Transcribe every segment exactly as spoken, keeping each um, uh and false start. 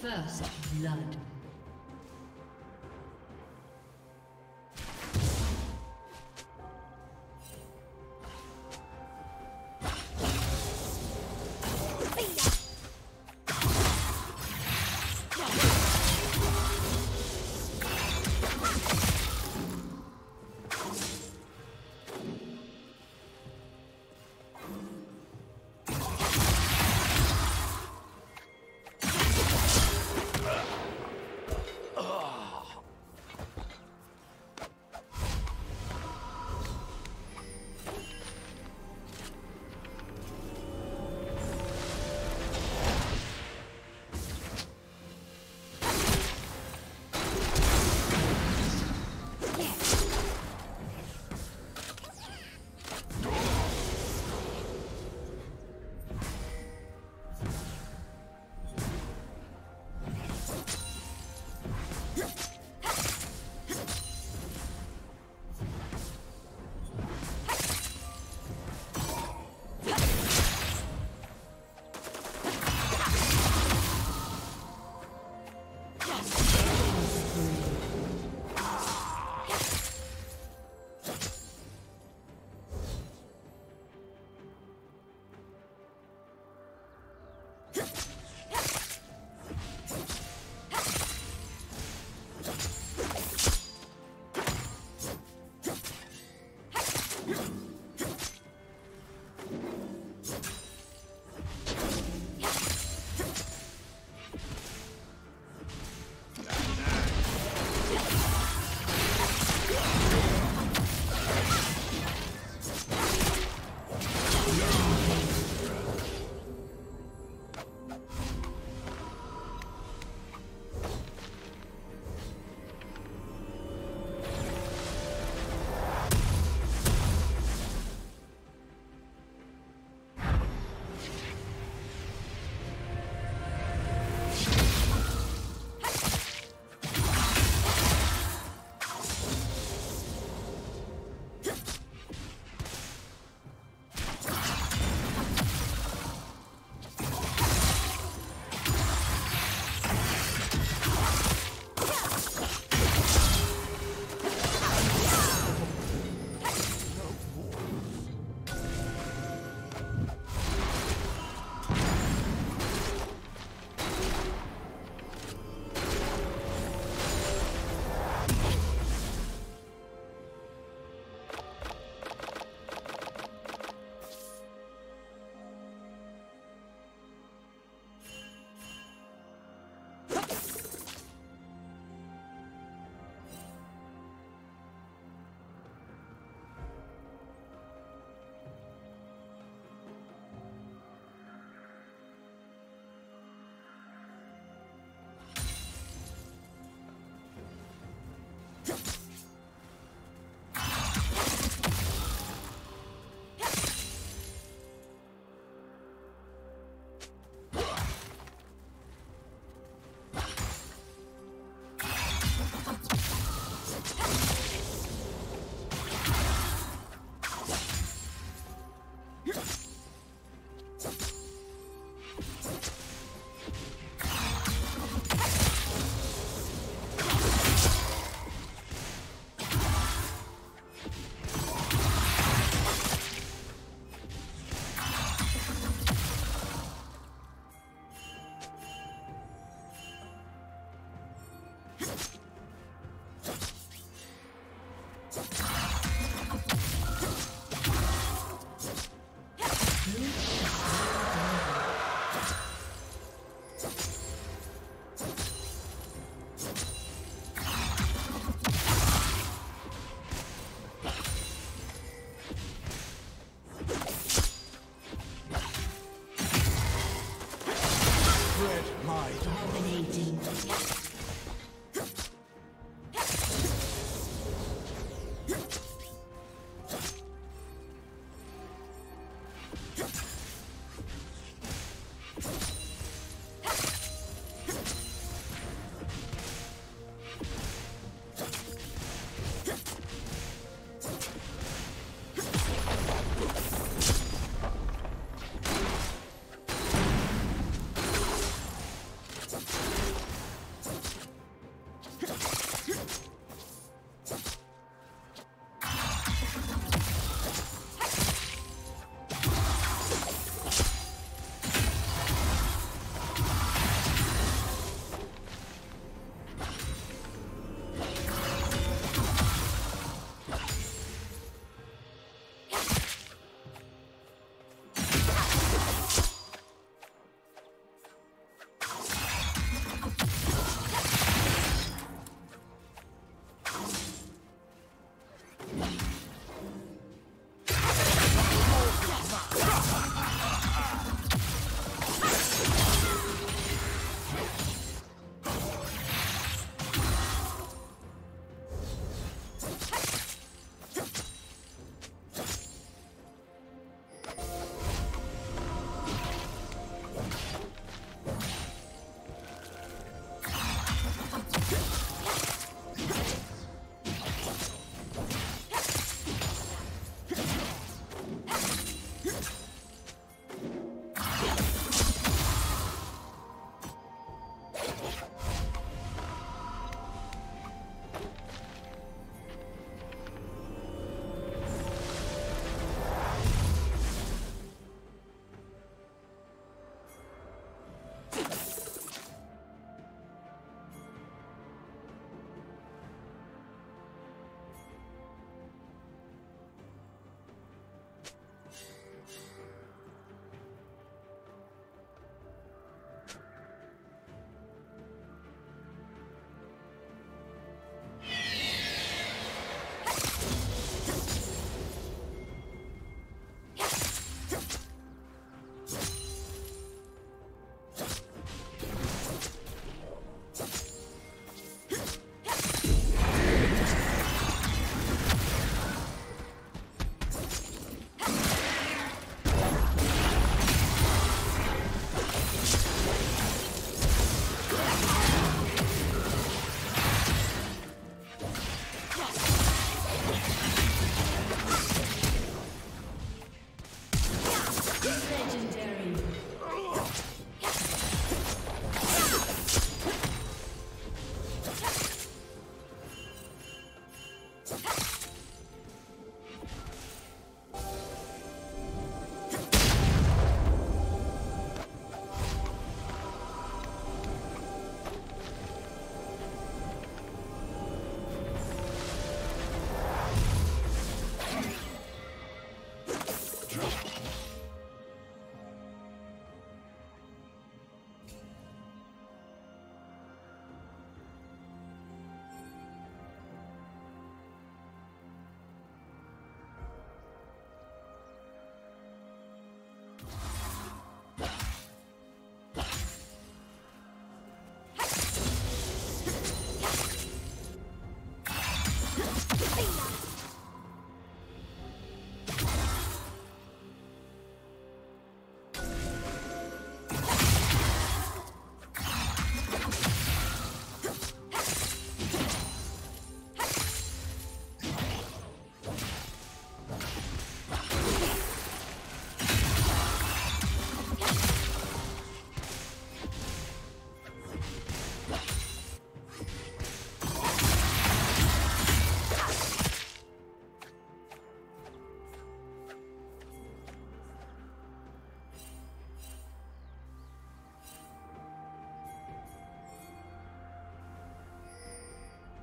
First blood.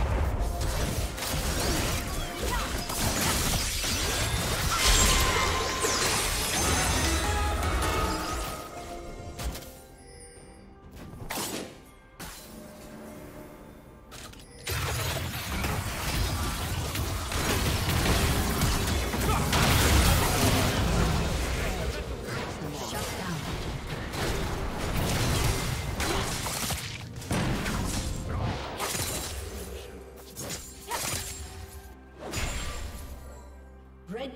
Red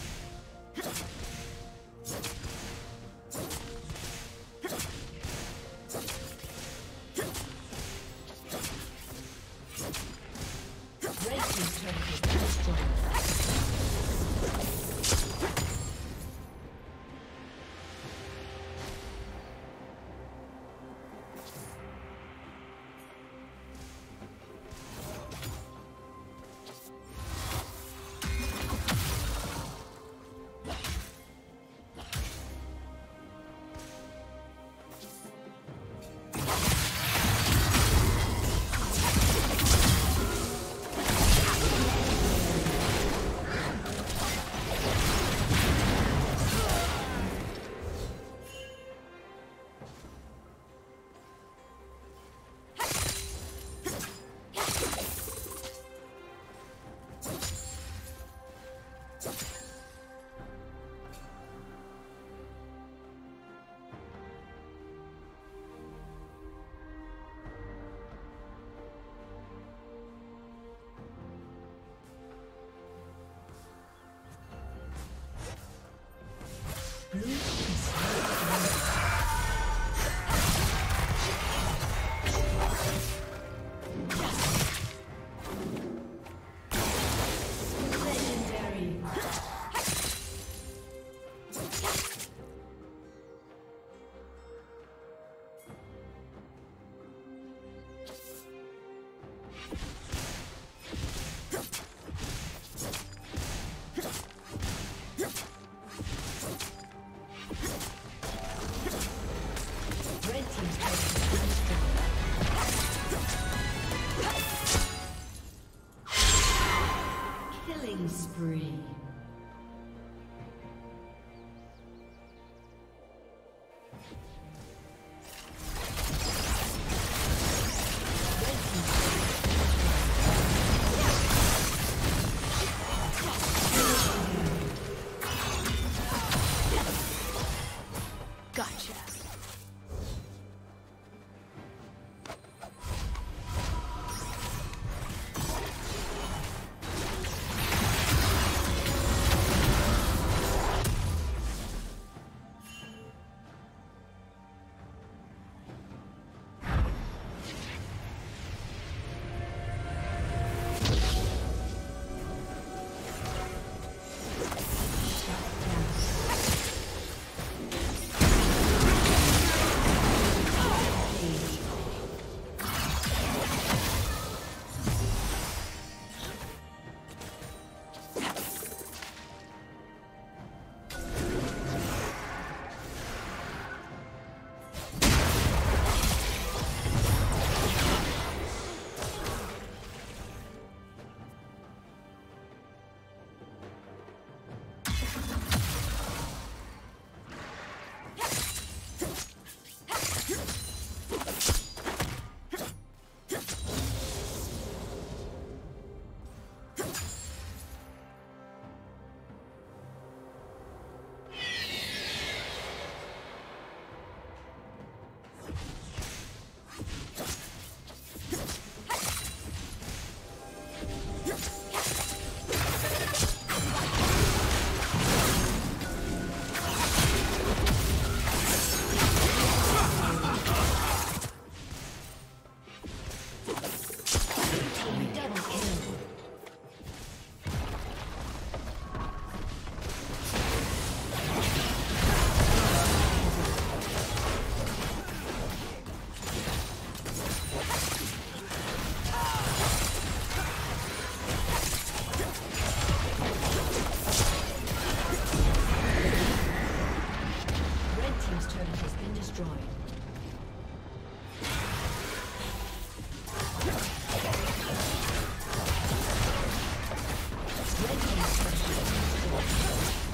Red team's turret has been destroyed. Red team's turret has been destroyed.